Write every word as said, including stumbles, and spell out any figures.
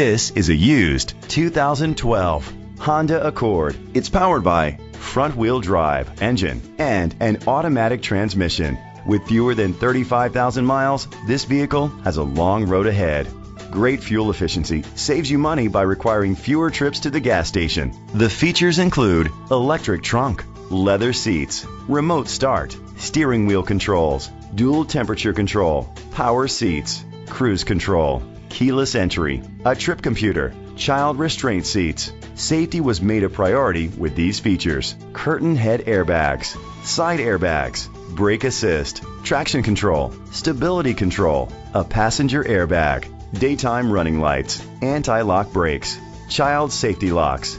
This is a used two thousand twelve Honda Accord. It's powered by front-wheel drive engine and an automatic transmission. With fewer than thirty-five thousand miles, this vehicle has a long road ahead. Great fuel efficiency saves you money by requiring fewer trips to the gas station. The features include electric trunk, leather seats, remote start, steering wheel controls, dual temperature control, power seats, cruise control, keyless entry, a trip computer, child restraint seats. Safety was made a priority with these features: curtain head airbags, side airbags, brake assist, traction control, stability control, a passenger airbag, daytime running lights, anti-lock brakes, child safety locks.